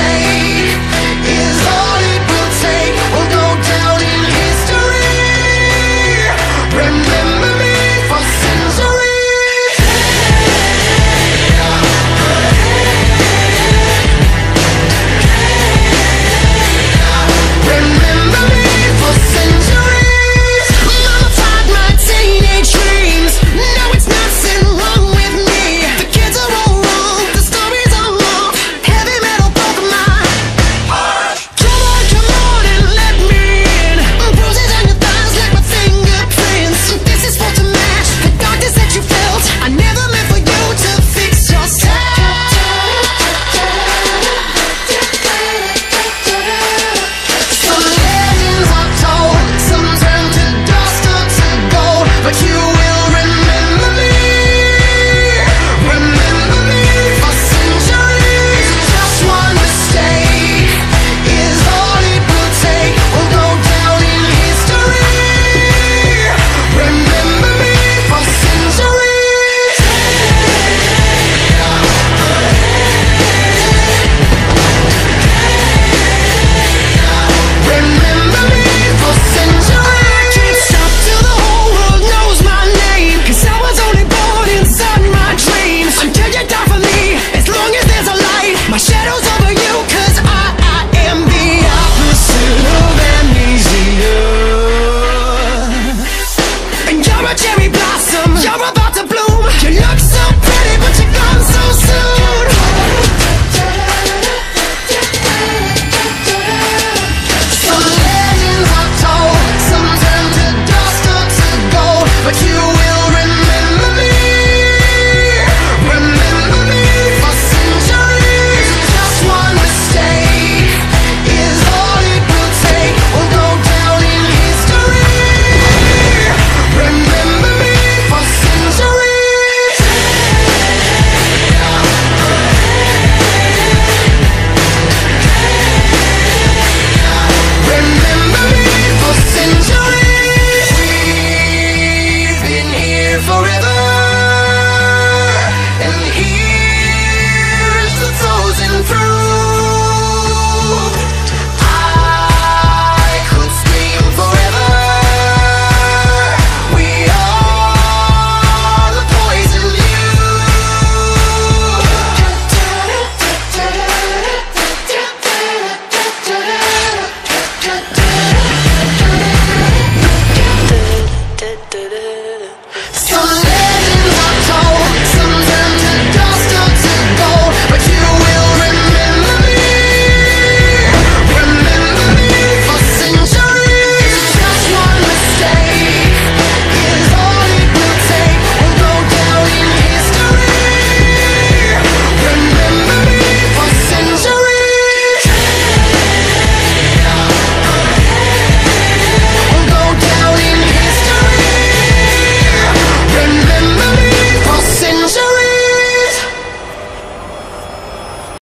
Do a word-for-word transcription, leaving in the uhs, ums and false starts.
say